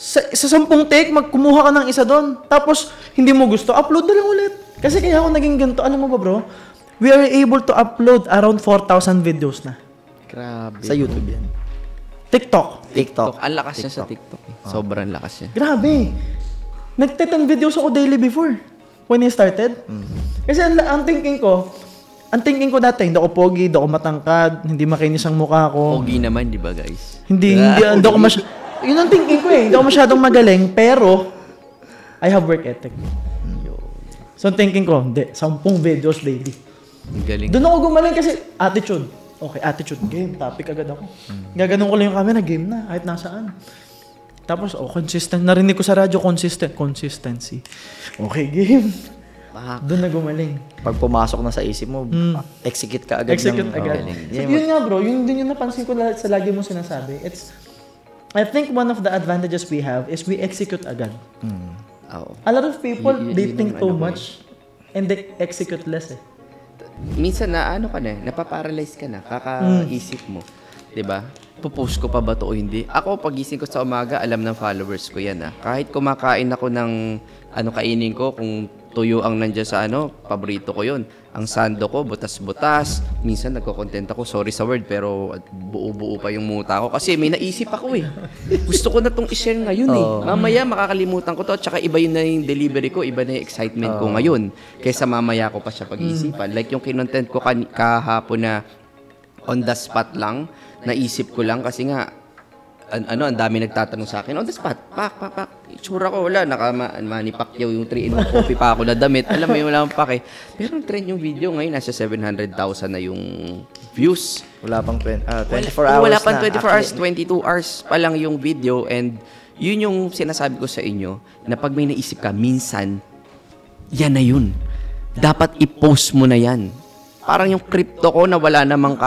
Sa 10 take, magkumuha ka ng isa doon. Tapos, hindi mo gusto, upload na lang ulit. Kasi kaya ako naging ganito. Alam mo ba bro? We are able to upload around 4,000 videos na. Grabe. Sa YouTube yan. TikTok. Ang lakas niya sa TikTok. Sobrang lakas niya. Grabe. Nagte-10 videos ako daily before. When I started. Kasi ang thinking ko, dati, hindi ako pogi, hindi ako matangkad, hindi makinis ang mukha ko. Pogi naman, di ba guys? Hindi, hindi ako masyadong... Yun ang thinking ko eh. Hindi ako masyadong magaling, pero I have work ethic. So, ang thinking ko, hindi, 10 videos daily. Galing. Doon ako gumaling kasi attitude. Okay, attitude game. Topic agad ako. Gaganon ko lang yung camera, game na, kahit nasaan. Tapos, oh, consistent. Narinig ko sa radyo, consistent. Consistency. Okay, game. Doon na gumaling. Pag pumasok na sa isip mo, execute ka agad. Execute agad. So, yun nga bro, yun din yung napansin ko sa lagi mong sinasabi. It's... I think one of the advantages we have is we execute agad. A lot of people, they think too much and they execute less eh. Minsan na ano ka na, napaparalyze ka na, kakaisip mo. Diba? Pupost ko pa ba to o hindi? Ako, pagising ko sa umaga, alam ng followers ko yan ah. Kahit kumakain ako ng ano kainin ko, kung tuyo ang nandiyan sa ano, paborito ko yun. Ang sando ko, butas-butas. Minsan nagkocontent ako, sorry sa word, pero buo-buo pa yung muta ko. Kasi may naisip ako eh. Gusto ko na itong i-share ngayon eh. Mamaya makakalimutan ko to, tsaka iba yun na yung delivery ko, iba na yung excitement ko ngayon. Kaysa mamaya ko pa siya pag-iisipan. Like yung kinontent ko kahapon na on the spot lang, naisip ko lang kasi nga, ano, ang dami nagtatanong sa akin, on the spot, pak. Itsura ko, wala, naka-Manny Pacquiao yung 3-in-1 coffee pa ako na damit. Alam mo yun, wala akong pake. Pero ang trend yung video ngayon, nasa 700,000 na yung views. Wala pang 24 hours wala pang 24 na. Hours, 22 hours pa lang yung video. And yun yung sinasabi ko sa inyo, na pag may naisip ka, minsan, yan na yun. Dapat i-post mo na yan. Parang yung crypto ko na wala namang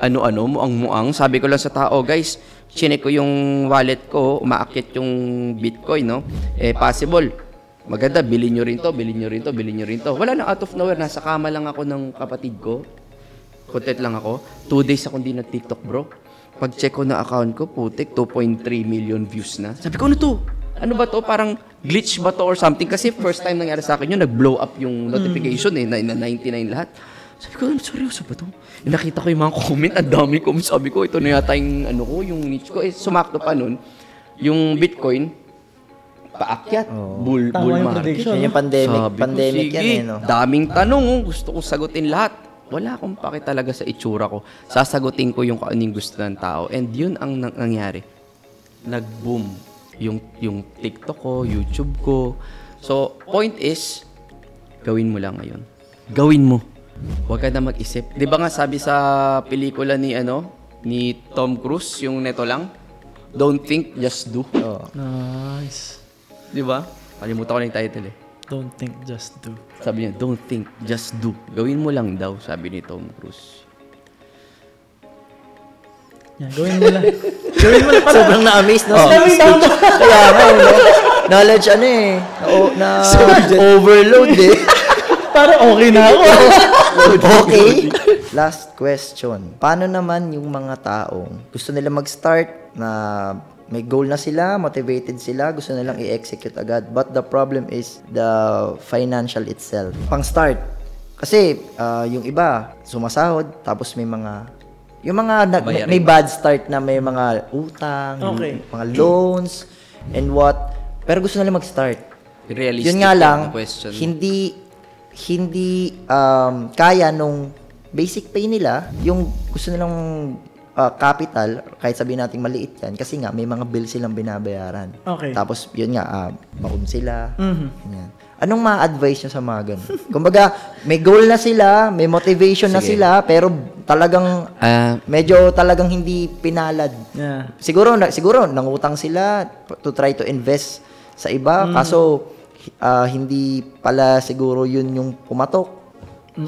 ano-ano, muang-muang. Sabi ko lang sa tao, guys, chinek ko yung wallet ko, umaakit yung Bitcoin, no? Eh, possible. Maganda, bilhin nyo rin to. Wala na, out of nowhere. Nasa kama lang ako ng kapatid ko. Content lang ako. 2 days akong di nag-TikTok, bro. Pag-check ko na account ko, putik, 2.3 million views na. Sabi ko, ano to? Ano ba to? Parang glitch ba to or something? Kasi first time nangyari sa akin yun, nag-blow up yung notification, eh, na 99 lahat. Sabi ko, seryoso ba ito? Nakita ko yung mga comment, ang dami comments. Sabi ko, ito na yata yung, ano ko, yung niche ko. Eh, sumakto pa nun, yung Bitcoin, paakyat, bull market. Yung pandemic yan eh, no? Daming tanong, gusto kong sagutin lahat. Wala akong pake talaga sa itsura ko. Sasagutin ko yung kaaning gusto ng tao. And yun ang nangyari. Nag-boom yung TikTok ko, YouTube ko. So, point is, gawin mo lang ngayon. Gawin mo. Huwag ka na mag-isip. Di ba nga sabi sa pelikula ni ano ni Tom Cruise, yung neto lang? Don't think, just do. Nice. Di ba? Kalimutan ko na yung title eh. Don't think, just do. Sabi niya, don't think, just do. Gawin mo lang daw, sabi ni Tom Cruise. Yan, gawin mo lang. Gawin mo lang pala. Sobrang na-amaze, no? Kaya nga, knowledge ano eh. Overload eh. Parang okay na ako. Okay. Last question. Paano naman yung mga taong gusto nila mag-start na may goal na sila, motivated sila, gusto nilang i-execute agad. But the problem is the financial itself. Pang-start. Kasi yung iba, sumasahod, tapos may mga... Yung mga may bad start na may mga utang, mga loans, and what. Pero gusto nila mag-start. Realistic. Yun nga lang, hindi kaya nung basic pay nila, yung gusto nilang capital, kahit sabihin natin maliit yan, kasi nga may mga bills silang binabayaran. Tapos yun nga, baon sila. Yan. Anong ma-advise nyo sa mga ganun? Kumbaga, may goal na sila, may motivation na sila, pero talagang, medyo talagang hindi pinalad. Siguro, nangutang sila to try to invest sa iba, kaso, hindi pala siguro yun yung pumatok.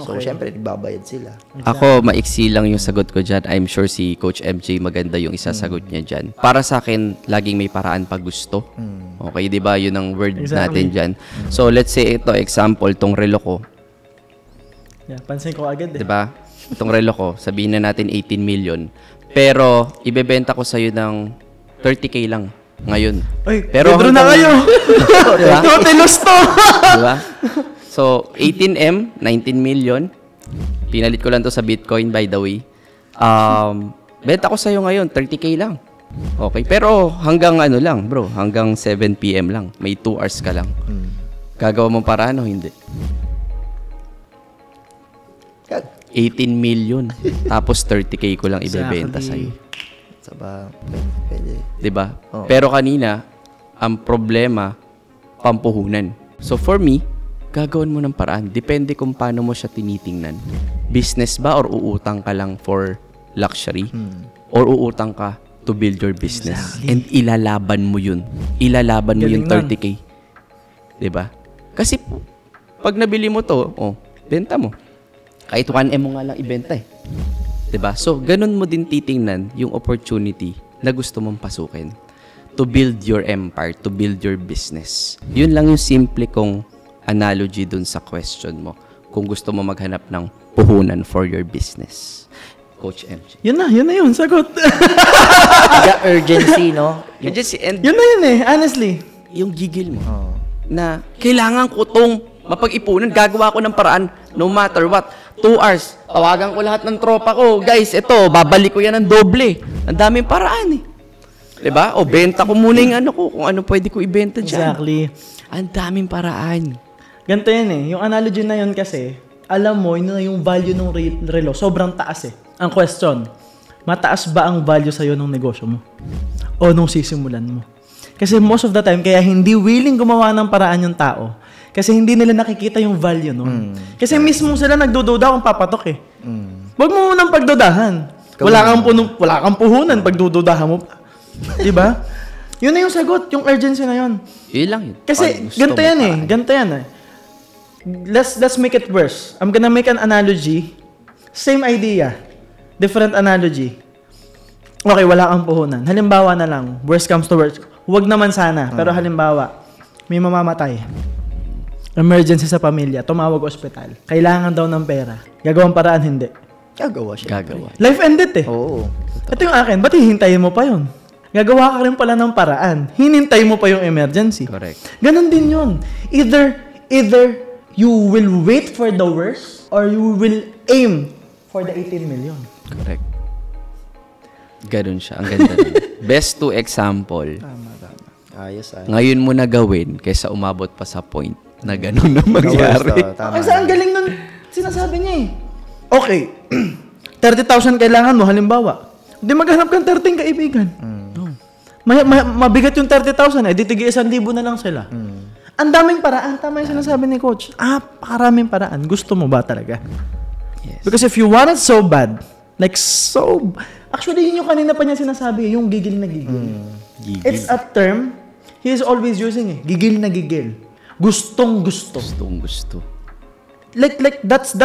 So, syempre, nagbabayad sila. Ako, maiksi lang yung sagot ko dyan. I'm sure si Coach MJ maganda yung isasagot niya dyan. Para sa akin, laging may paraan pag gusto. Okay, di ba? Yun ang word natin dyan. So, let's say ito, example, tong relo ko. Yeah, pansin ko agad eh. Diba? Itong relo ko, sabihin na natin 18 million. Pero, ibebenta ko sa'yo ng 30K lang ngayon. Ay, pero Pedro na kayo! Diba? Diba? So, 18M, 19 million. Pinalit ko lang to sa Bitcoin, by the way. Benta ko sa'yo ngayon, 30K lang. Okay, pero hanggang ano lang, bro, hanggang 7 PM lang. May 2 hours ka lang. Gagawa mo paraan o hindi? 18 million. Tapos 30K ko lang ibebenta sa'yo. Saba, pwede. Diba? Oh. Pero kanina, ang problema, pampuhunan. So for me, gagawin mo ng paraan. Depende kung paano mo siya tinitingnan. Business ba or uutang ka lang for luxury? Or uutang ka to build your business. Exactly. And ilalaban mo yun. Ilalaban galing mo yung 30K. Nun. Diba? Kasi, pag nabili mo to, oh, benta mo. Kahit 1M mo nga lang ibenta eh. Diba? So, ganun mo din titingnan yung opportunity na gusto mong pasukin. To build your empire, to build your business. Yun lang yung simple kong analogy dun sa question mo. Kung gusto mo maghanap ng puhunan for your business. Coach MJ. Yun na yun, sagot. The urgency, no? Urgency. And yun na yun eh, honestly. Yung gigil mo. Oh. Na kailangan ko tong mapag-ipunan. Gagawa ko ng paraan no matter what. 2 hours. Tawagan ko lahat ng tropa ko. Guys, ito, babalik ko yan ng doble. Ang daming paraan eh. Diba? O, benta ko muna yung ano ko. Kung ano pwede ko ibenta dyan. Exactly. Ang daming paraan. Ganito yan eh. Yung analogy na yun kasi, alam mo, yun na yung value ng relo. Sobrang taas eh. Ang question, mataas ba ang value sa'yo ng negosyo mo? O nung sisimulan mo? Kasi most of the time, kaya hindi willing gumawa ng paraan yung tao. Kasi hindi nila nakikita yung value nun. Kasi mismo sila nagdududa kung papatok eh. Huwag mo munang pagdudahan. Wala kang puhunan, pagdududahan mo pa. Diba? Yun na yung sagot, yung urgency na yun. Yun lang yun. Kasi ganito yan eh. Ganito yan eh. Let's make it worse. I'm gonna make an analogy. Same idea. Different analogy. Okay, wala kang puhunan. Halimbawa na lang, worst comes to worst. Huwag naman sana, pero halimbawa, may mamamatay. Emergency sa pamilya, tumawag ospital. Kailangan daw ng pera. Gagawang paraan, hindi. Gagawa siya. Gagawa. Life ended eh. Oo. Ito yung akin, ba't hihintayin mo pa yun? Gagawa ka rin pala ng paraan. Hinintay mo pa yung emergency. Correct. Ganon din yun. Either you will wait for the worst or you will aim for the 18 million. Correct. Ganun siya. Ang ganda rin. Best to example. Tama. Ayos, ayos. Ngayon mo na gawin kaysa umabot pa sa point na ganun na mangyari. Kasi ang galing nun sinasabi niya eh. Okay. 30,000 kailangan mo halimbawa. Hindi maghanap kang 30 kaibigan. Mabigat yung 30,000 eh. Di tigil 1,000 na lang sila. Ang daming paraan. Tama yung sinasabi ni Coach. Paraming paraan. Gusto mo ba talaga? Yes. Because if you want it so bad, like so... Actually, yun yung kanina pa niya sinasabi, yung gigil na gigil. Gigil. It's a term he is always using eh. Gigil na gigil. Gustong gusto. Gustong gusto. Like that's...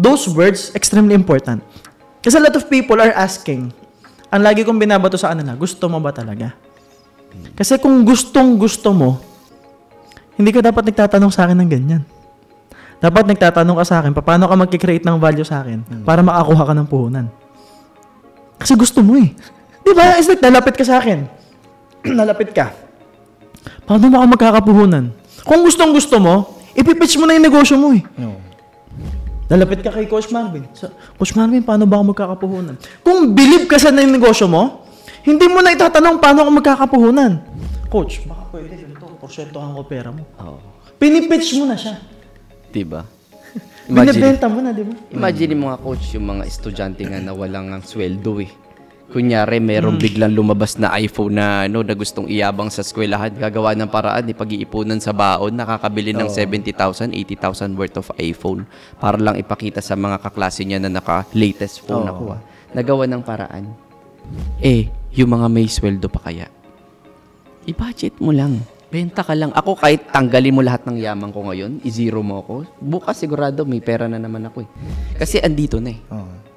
Those words, extremely important. Kasi a lot of people are asking, ang lagi kong binabato sa kanila, gusto mo ba talaga? Kasi kung gustong gusto mo, hindi ka dapat nagtatanong sa akin ng ganyan. Dapat nagtatanong ka sa akin, paano ka magkikreate ng value sa akin para makakuha ka ng puhunan? Kasi gusto mo eh. Diba? It's like, nalapit ka sa akin. Nalapit ka. Paano mo ka magkakapuhunan? Kung gustong-gusto mo, ipipitch mo na yung negosyo mo eh. No. Nalapit ka kay Coach Marvin. So, Coach Marvin, paano ba ka magkakapuhunan? Kung believe ka sa na yung negosyo mo, hindi mo na itatanong paano ka magkakapuhunan. Coach, baka pwede ganito, porsentohan ko pera mo. Oh. Pinipitch mo na siya. Diba? Binibenta mo na, diba? Imagine mo nga, Coach, yung mga estudyante nga na walang ang sweldo eh. Kunyari, merong biglang lumabas na iPhone na, ano, na gustong iyabang sa eskwelahan. Gagawa ng paraan, ipag-iipunan sa baon, nakakabili ng 70,000, 80,000 worth of iPhone para lang ipakita sa mga kaklase niya na naka-latest phone nakuha. Nagawa ng paraan. Eh, yung mga may sweldo pa kaya? I-budget mo lang. Benta ka lang. Ako kahit tanggalin mo lahat ng yaman ko ngayon, i-zero mo ako, bukas sigurado may pera na naman ako eh. Kasi andito na eh.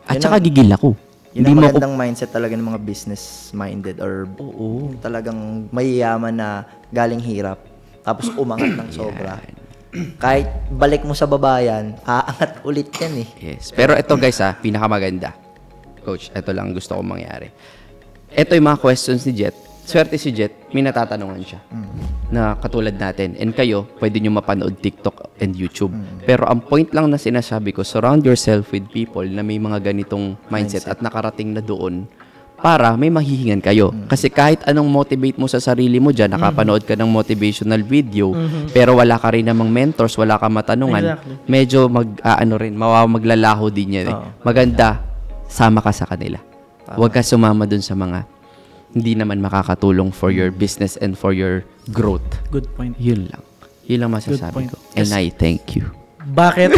At saka gigil ako. Yun ang magandang mindset talaga ng mga business-minded or talagang mayayaman na galing hirap tapos umangat ng sobra. kahit balik mo sa babayan, aangat ulit yan eh. Yes. Pero ito guys ha, pinakamaganda. Coach, ito lang gusto kong mangyari. Ito yung mga questions ni Jet. Swerte si Jet, may natatanungan siya na katulad natin. And kayo, pwede nyo mapanood TikTok and YouTube. Pero ang point lang na sinasabi ko, surround yourself with people na may mga ganitong mindset at nakarating na doon para may mahihingan kayo. Kasi kahit anong motivate mo sa sarili mo dyan, nakapanood ka ng motivational video, pero wala ka rin namang mentors, wala ka matanungan, medyo maglalaho din yan. Maganda, sama ka sa kanila. Huwag ka sumama dun sa mga hindi naman makakatulong for your business and for your growth. Good point. Yun lang. Yun lang masasabi ko. And I thank you. Bakit?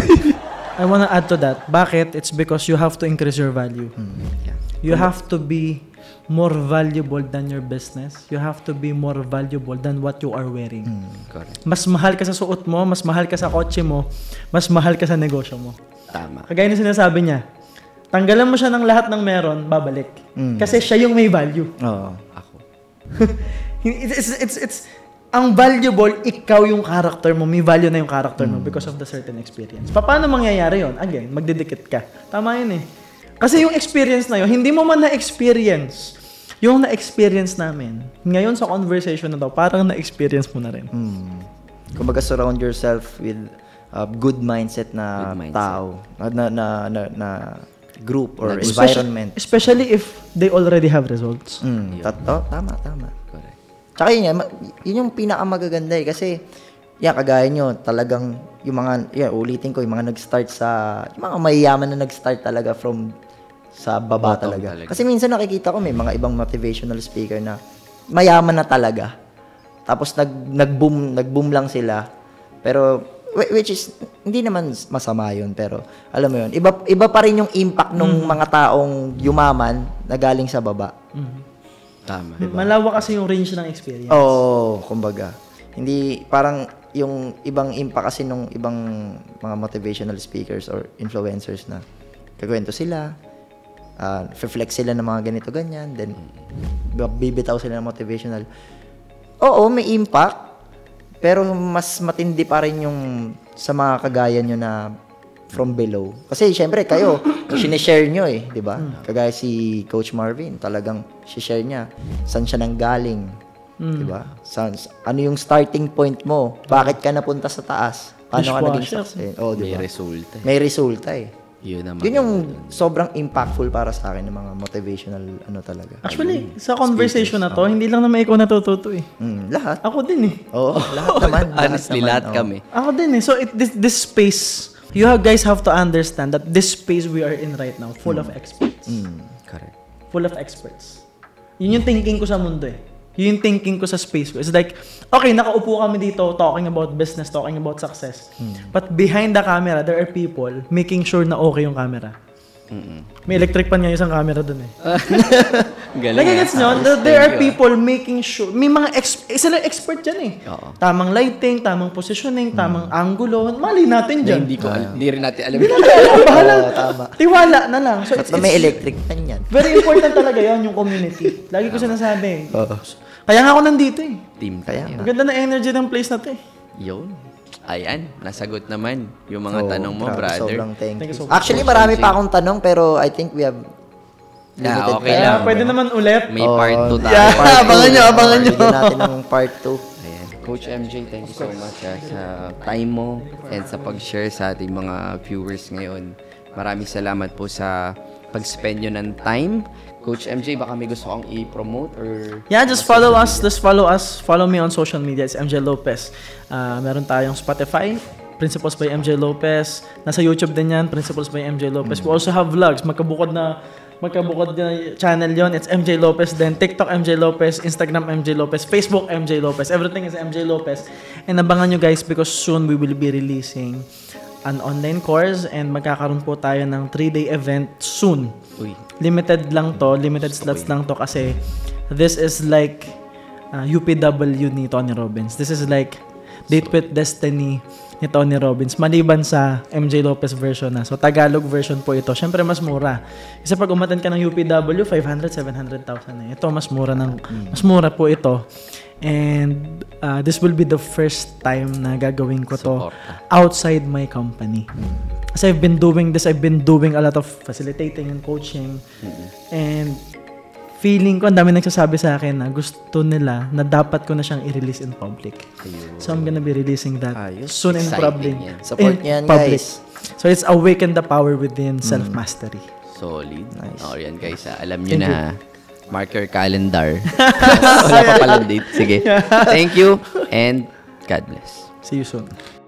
I wanna add to that. Bakit? It's because you have to increase your value. Yeah. You have to be more valuable than your business. You have to be more valuable than what you are wearing. Correct. Mas mahal ka sa suot mo, mas mahal ka sa kotse mo, mas mahal ka sa negosyo mo. Tama. Kagaya na sinasabi niya, tanggalan mo siya ng lahat ng meron, babalik. Kasi siya yung may value. Oo, ako. Ang valuable, ikaw yung character mo. May value na yung character mo because of the certain experience. Paano mangyayari yun? Again, magdidikit ka. Tama yun eh. Kasi yung experience na yun, hindi mo man na-experience. Yung na-experience namin, ngayon sa conversation na to, parang na-experience mo na rin. Kumbaga, surround yourself with good mindset na tao. Group or environment. Especially if they already have results. Tama. Correct. Tsaka yun yung pinakamagaganda eh. Kasi, kagaya nyo, talagang yung mga, ulitin ko, yung mga nag-start sa, yung mga mayayaman na nag-start talaga from sa baba talaga. Kasi minsan nakikita ko may mga ibang motivational speaker na mayaman na talaga. Tapos nag-boom lang sila. Pero, which is, hindi naman masama yun, pero alam mo yun, iba pa rin yung impact ng mga taong yumaman na galing sa baba. Tama. Diba? Malawak kasi yung range ng experience. Oo, kumbaga. Hindi, parang yung ibang impact kasi nung ibang mga motivational speakers or influencers na kagwento sila, reflect sila ng mga ganito-ganyan, then bibitaw sila ng motivational. Oo, may impact. Pero mas matindi pa rin yung sa mga kagaya nyo na from below. Kasi syempre kayo, sinishare nyo eh, di ba? Kagaya si Coach Marvin, talagang sinishare niya. Saan siya nanggaling? Di ba? Ano yung starting point mo? Bakit ka napunta sa taas? Paano ka naging success? Oh, diba? May resulta eh. May resulta eh. Yun yung sobrang impactful para sa akin ng mga motivational ano talaga. Actually, sa conversation na to, hindi lang naman ikaw natututo eh. Lahat. Ako din eh. Oo, lahat naman. Honestly, lahat kami. Ako din eh. So, this space, you guys have to understand that this space we are in right now, full of experts. Correct. Full of experts. Yun yung thinking ko sa mundo eh. Yun yung thinking ko sa space ko. It's like, okay, nakaupo kami dito talking about business, talking about success. But behind the camera, there are people making sure na okay yung camera. May electric pan nga yung isang camera dun eh. Nagigets nyo? There are people making sure, may mga expert dyan eh. Tamang lighting, tamang positioning, tamang angulo. Mali natin dyan. Hindi rin natin alam. Hindi natin alam. Bahala. Tiwala na lang. At may electric pan yan. Very important talaga yun, yung community. Lagi ko sinasabi. Kaya nga ako nandito eh. Team tayo. Ang ganda na energy ng place natin eh. Yun. Ayan. Nasagot naman yung mga tanong mo, brother. Sobrang thank you. Actually, marami pa akong tanong pero I think we have limited time. Pwede naman ulit. May part 2 tayo. Abangan nyo. Pwede natin ng part 2. Ayan. Coach MJ, thank you so much sa time mo and sa pag-share sa ating mga viewers ngayon. Maraming salamat po sa pag-spend nyo ng time. Coach MJ, baka may gusto kang i-promote or... Yeah, just follow us. Just follow us. Follow me on social media. It's MJ Lopez. Meron tayong Spotify, Principles by MJ Lopez. Nasa YouTube din yan, Principles by MJ Lopez. We also have vlogs. Magkabukod na channel yon. It's MJ Lopez. Then TikTok MJ Lopez, Instagram MJ Lopez, Facebook MJ Lopez. Everything is MJ Lopez. And abangan nyo guys because soon we will be releasing an online course and magkakaroon po tayo ng 3-day event soon. Limited lang to, limited slots lang to kasi this is like UPW ni Tony Robbins. This is like Date with Destiny ni Tony Robbins maliban sa MJ Lopez version na. So, Tagalog version po ito. Siyempre, mas mura. Kasi pag umatan ka ng UPW, 500, 700,000 na. Ito, mas mura po ito. And this will be the first time na gagawin ko to outside my company. As I've been doing this, I've been doing a lot of facilitating and coaching. And feeling ko, ang dami nagsasabi sa akin na gusto nila na dapat ko na siyang i-release in public. Ayun. So, I'm gonna be releasing that soon in public. Support niyan, guys. So, it's Awaken the Power Within Self-Mastery. Solid. Nice. O, yan, guys. Alam nyo na, mark your calendar. Wala pa palang date. Sige. Thank you and God bless. See you soon.